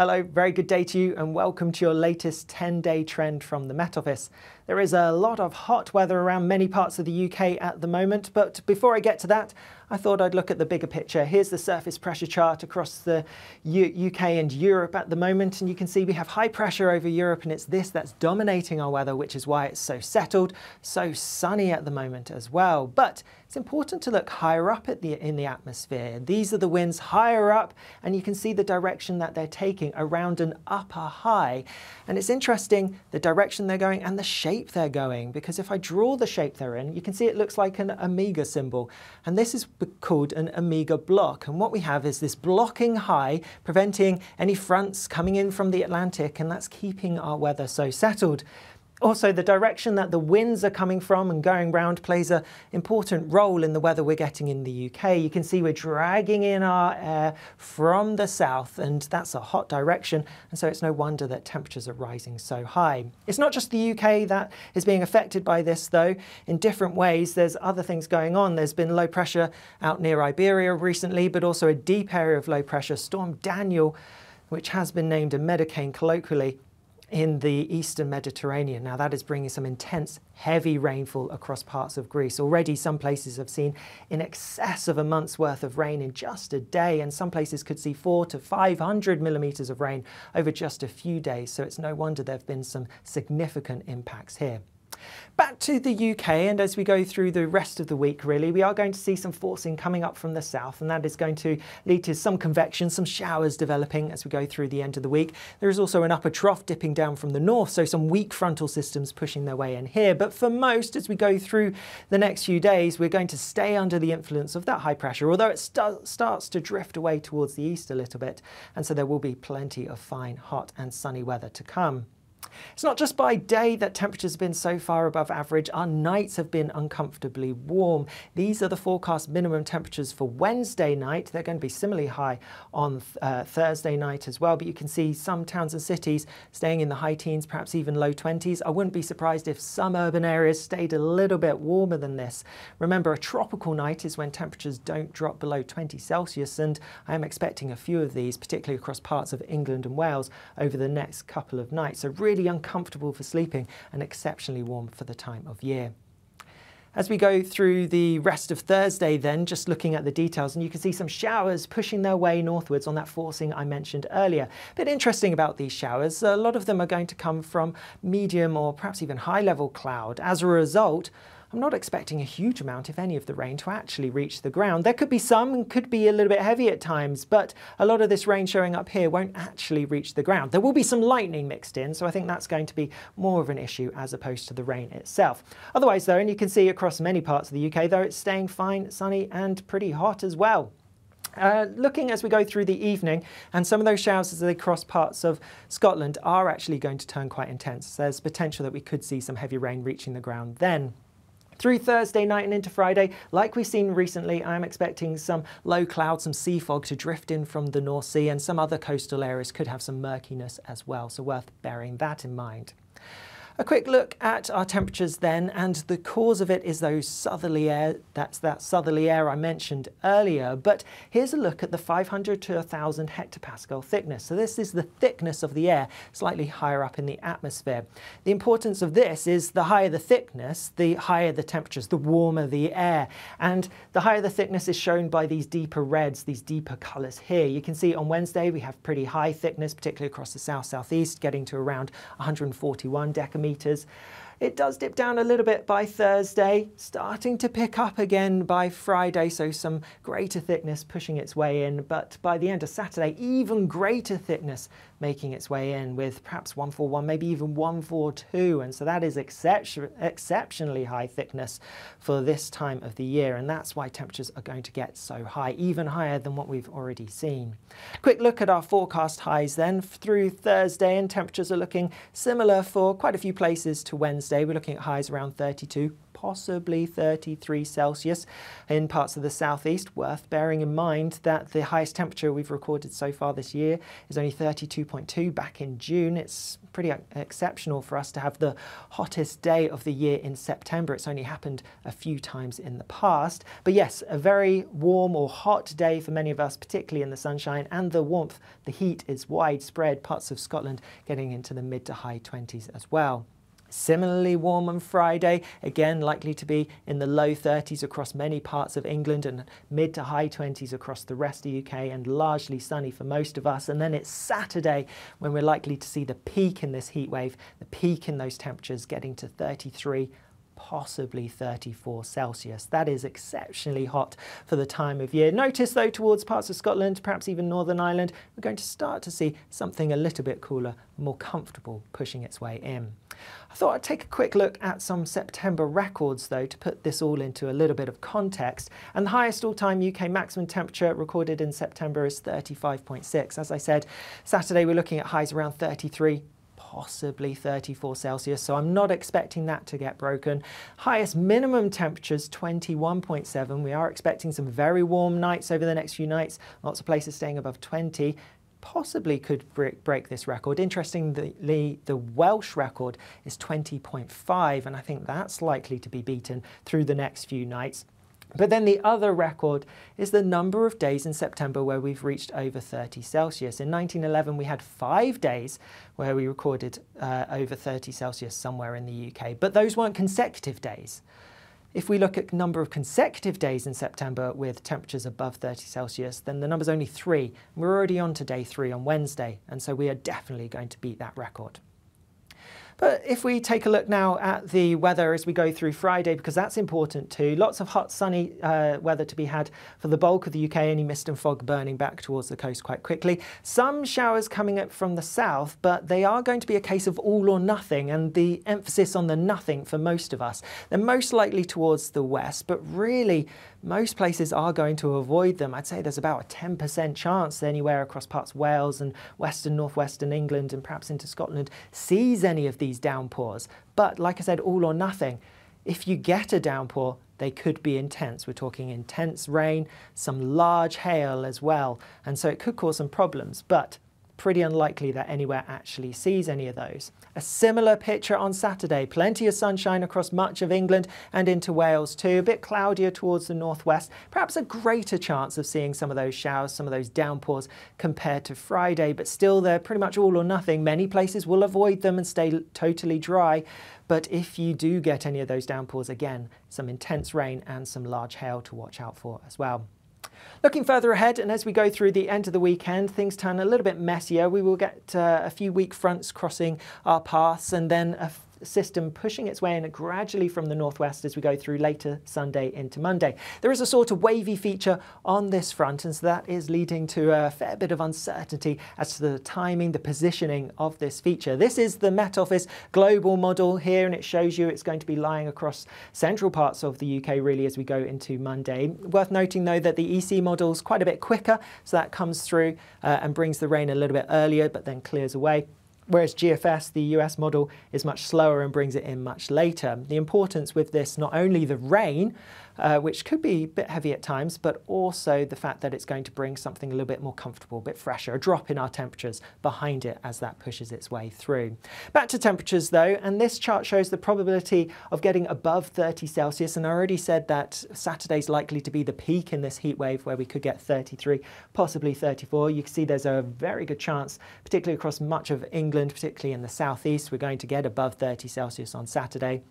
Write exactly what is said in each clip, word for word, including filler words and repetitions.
Hello, very good day to you and welcome to your latest ten-day trend from the Met Office. There is a lot of hot weather around many parts of the U K at the moment, but before I get to that, I thought I'd look at the bigger picture. Here's the surface pressure chart across the U K and Europe at the moment, and you can see we have high pressure over Europe, and it's this that's dominating our weather, which is why it's so settled, so sunny at the moment as well. But it's important to look higher up at the, in the atmosphere. These are the winds higher up, and you can see the direction that they're taking around an upper high. And it's interesting the direction they're going and the shape they're going, because if I draw the shape they're in, you can see it looks like an omega symbol. And this is called an omega block. And what we have is this blocking high, preventing any fronts coming in from the Atlantic, and that's keeping our weather so settled. Also, the direction that the winds are coming from and going round plays an important role in the weather we're getting in the U K. You can see we're dragging in our air from the south, and that's a hot direction, and so it's no wonder that temperatures are rising so high. It's not just the U K that is being affected by this, though. In different ways, there's other things going on. There's been low pressure out near Iberia recently, but also a deep area of low pressure, Storm Daniel, which has been named a Medicane colloquially, in the eastern Mediterranean. Now that is bringing some intense heavy rainfall across parts of Greece. Already some places have seen in excess of a month's worth of rain in just a day, and some places could see four to five hundred millimeters of rain over just a few days. So it's no wonder there have been some significant impacts here. Back to the U K, and as we go through the rest of the week, really, we are going to see some forcing coming up from the south, and that is going to lead to some convection, some showers developing as we go through the end of the week. There is also an upper trough dipping down from the north, so some weak frontal systems pushing their way in here. But for most, as we go through the next few days, we're going to stay under the influence of that high pressure, although it st- starts to drift away towards the east a little bit, and so there will be plenty of fine, hot and sunny weather to come. It's not just by day that temperatures have been so far above average. Our nights have been uncomfortably warm. These are the forecast minimum temperatures for Wednesday night. They're going to be similarly high on uh, Thursday night as well. But you can see some towns and cities staying in the high teens, perhaps even low twenties. I wouldn't be surprised if some urban areas stayed a little bit warmer than this. Remember, a tropical night is when temperatures don't drop below twenty Celsius. And I am expecting a few of these, particularly across parts of England and Wales, over the next couple of nights. So really uncomfortable for sleeping and exceptionally warm for the time of year. As we go through the rest of Thursday then, just looking at the details, and you can see some showers pushing their way northwards on that forcing I mentioned earlier. A bit interesting about these showers, a lot of them are going to come from medium or perhaps even high level cloud. As a result, I'm not expecting a huge amount, if any, of the rain to actually reach the ground. There could be some and could be a little bit heavy at times, but a lot of this rain showing up here won't actually reach the ground. There will be some lightning mixed in, so I think that's going to be more of an issue as opposed to the rain itself. Otherwise, though, and you can see across many parts of the U K, though, it's staying fine, sunny and pretty hot as well. Uh, looking as we go through the evening, and some of those showers as they cross parts of Scotland are actually going to turn quite intense. There's potential that we could see some heavy rain reaching the ground then. Through Thursday night and into Friday, like we've seen recently, I'm expecting some low cloud, some sea fog to drift in from the North Sea, and some other coastal areas could have some murkiness as well, so worth bearing that in mind. A quick look at our temperatures then, and the cause of it is those southerly air, that's that southerly air I mentioned earlier. But here's a look at the five hundred to one thousand hectopascal thickness. So this is the thickness of the air, slightly higher up in the atmosphere. The importance of this is the higher the thickness, the higher the temperatures, the warmer the air. And the higher the thickness is shown by these deeper reds, these deeper colours here. You can see on Wednesday we have pretty high thickness, particularly across the south-southeast, getting to around one hundred forty-one decameters. It does dip down a little bit by Thursday, starting to pick up again by Friday, so some greater thickness pushing its way in, but by the end of Saturday, even greater thickness making its way in with perhaps one forty-one, maybe even one forty-two, and so that is exception exceptionally high thickness for this time of the year, and that's why temperatures are going to get so high, even higher than what we've already seen. Quick look at our forecast highs then through Thursday, and temperatures are looking similar for quite a few places to Wednesday. We're looking at highs around thirty-two, possibly thirty-three Celsius in parts of the southeast. Worth bearing in mind that the highest temperature we've recorded so far this year is only thirty-two point two back in June. It's pretty exceptional for us to have the hottest day of the year in September. It's only happened a few times in the past. But yes, a very warm or hot day for many of us, particularly in the sunshine, and the warmth, the heat is widespread, parts of Scotland getting into the mid to high twenties as well. Similarly warm on Friday, again likely to be in the low thirties across many parts of England and mid to high twenties across the rest of the U K, and largely sunny for most of us. And then it's Saturday when we're likely to see the peak in this heat wave, the peak in those temperatures getting to thirty-three, possibly thirty-four Celsius. That is exceptionally hot for the time of year. Notice though, towards parts of Scotland, perhaps even Northern Ireland, we're going to start to see something a little bit cooler, more comfortable pushing its way in. I thought I'd take a quick look at some September records though to put this all into a little bit of context. And the highest all-time U K maximum temperature recorded in September is thirty-five point six. As I said, Saturday we're looking at highs around thirty-three, possibly thirty-four Celsius, so I'm not expecting that to get broken. Highest minimum temperatures, twenty-one point seven. We are expecting some very warm nights over the next few nights. Lots of places staying above twenty. Possibly could break this record. Interestingly, the Welsh record is twenty point five, and I think that's likely to be beaten through the next few nights. But then the other record is the number of days in September where we've reached over thirty Celsius. In nineteen eleven, we had five days where we recorded uh, over thirty Celsius somewhere in the U K, but those weren't consecutive days. If we look at number of consecutive days in September with temperatures above thirty Celsius, then the number's only three. We're already on to day three on Wednesday, and so we are definitely going to beat that record. But if we take a look now at the weather as we go through Friday, because that's important too, lots of hot, sunny uh, weather to be had for the bulk of the U K, any mist and fog burning back towards the coast quite quickly. Some showers coming up from the south, but they are going to be a case of all or nothing, and the emphasis on the nothing for most of us. They're most likely towards the west, but really most places are going to avoid them. I'd say there's about a ten percent chance anywhere across parts of Wales and western, northwestern England and perhaps into Scotland sees any of these downpours. But like I said, all or nothing. If you get a downpour, they could be intense. We're talking intense rain, some large hail as well, and so it could cause some problems, but pretty unlikely that anywhere actually sees any of those. A similar picture on Saturday. Plenty of sunshine across much of England and into Wales too. A bit cloudier towards the northwest. Perhaps a greater chance of seeing some of those showers, some of those downpours compared to Friday, but still they're pretty much all or nothing. Many places will avoid them and stay totally dry. But if you do get any of those downpours, again, some intense rain and some large hail to watch out for as well. Looking further ahead, and as we go through the end of the weekend, things turn a little bit messier. We will get uh, a few weak fronts crossing our paths, and then a system pushing its way in gradually from the northwest as we go through later Sunday into Monday. There is a sort of wavy feature on this front, and so that is leading to a fair bit of uncertainty as to the timing, the positioning of this feature. This is the Met Office global model here, and it shows you it's going to be lying across central parts of the U K really as we go into Monday. Worth noting though that the E C model's quite a bit quicker, so that comes through uh, and brings the rain a little bit earlier but then clears away. Whereas G F S, the U S model, is much slower and brings it in much later. The importance with this, not only the rain, uh, which could be a bit heavy at times, but also the fact that it's going to bring something a little bit more comfortable, a bit fresher, a drop in our temperatures behind it as that pushes its way through. Back to temperatures though, and this chart shows the probability of getting above thirty Celsius, and I already said that Saturday's likely to be the peak in this heat wave where we could get thirty-three, possibly thirty-four. You can see there's a very good chance, particularly across much of England, particularly in the southeast, we're going to get above thirty Celsius on Saturday.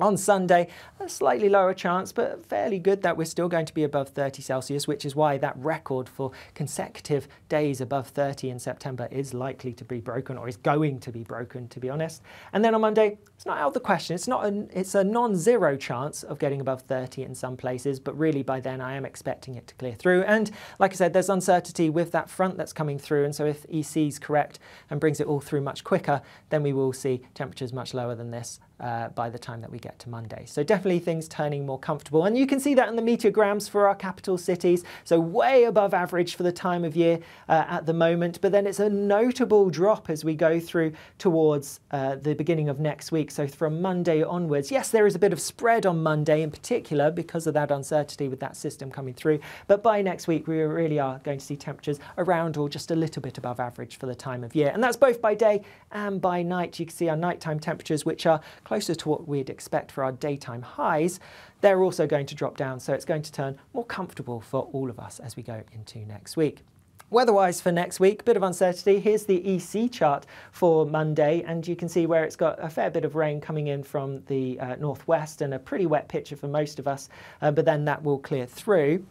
On Sunday, a slightly lower chance, but fairly good that we're still going to be above thirty Celsius, which is why that record for consecutive days above thirty in September is likely to be broken, or is going to be broken, to be honest. And then on Monday, it's not out of the question. It's not an, it's a non-zero chance of getting above thirty in some places, but really by then I am expecting it to clear through. And like I said, there's uncertainty with that front that's coming through, and so if E C's correct and brings it all through much quicker, then we will see temperatures much lower than this uh, by the time that we get to Monday. So definitely things turning more comfortable. And you can see that in the meteorograms for our capital cities. So way above average for the time of year uh, at the moment. But then it's a notable drop as we go through towards uh, the beginning of next week. So from Monday onwards, yes, there is a bit of spread on Monday in particular because of that uncertainty with that system coming through. But by next week, we really are going to see temperatures around or just a little bit above average for the time of year. And that's both by day and by night. You can see our nighttime temperatures, which are closer to what we'd expect for our daytime highs. They're also going to drop down, so it's going to turn more comfortable for all of us as we go into next week. Weather-wise for next week, bit of uncertainty. Here's the E C chart for Monday, and you can see where it's got a fair bit of rain coming in from the uh, northwest and a pretty wet picture for most of us, uh, but then that will clear through.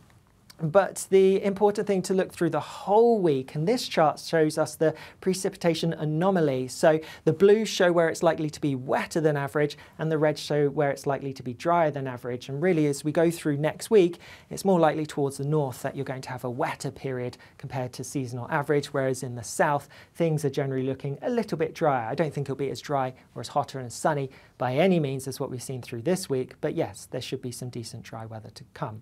But the important thing to look through the whole week, and this chart shows us the precipitation anomaly. So the blues show where it's likely to be wetter than average, and the reds show where it's likely to be drier than average. And really, as we go through next week, it's more likely towards the north that you're going to have a wetter period compared to seasonal average, whereas in the south, things are generally looking a little bit drier. I don't think it'll be as dry or as hotter and sunny by any means as what we've seen through this week. But yes, there should be some decent dry weather to come.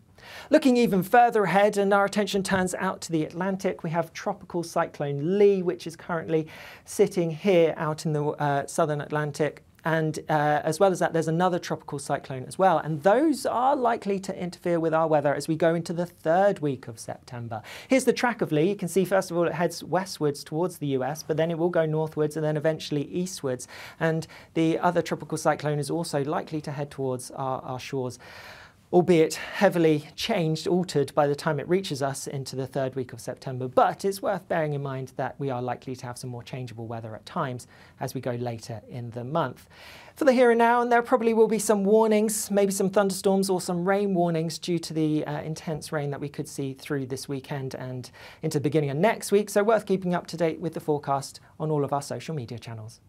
Looking even further ahead, and our attention turns out to the Atlantic, we have Tropical Cyclone Lee, which is currently sitting here out in the uh, southern Atlantic. And uh, as well as that, there's another tropical cyclone as well. And those are likely to interfere with our weather as we go into the third week of September. Here's the track of Lee. You can see, first of all, it heads westwards towards the U S, but then it will go northwards and then eventually eastwards. And the other tropical cyclone is also likely to head towards our, our shores, albeit heavily changed, altered by the time it reaches us into the third week of September. But it's worth bearing in mind that we are likely to have some more changeable weather at times as we go later in the month. For the here and now, and there probably will be some warnings, maybe some thunderstorms or some rain warnings due to the uh, intense rain that we could see through this weekend and into the beginning of next week. So worth keeping up to date with the forecast on all of our social media channels.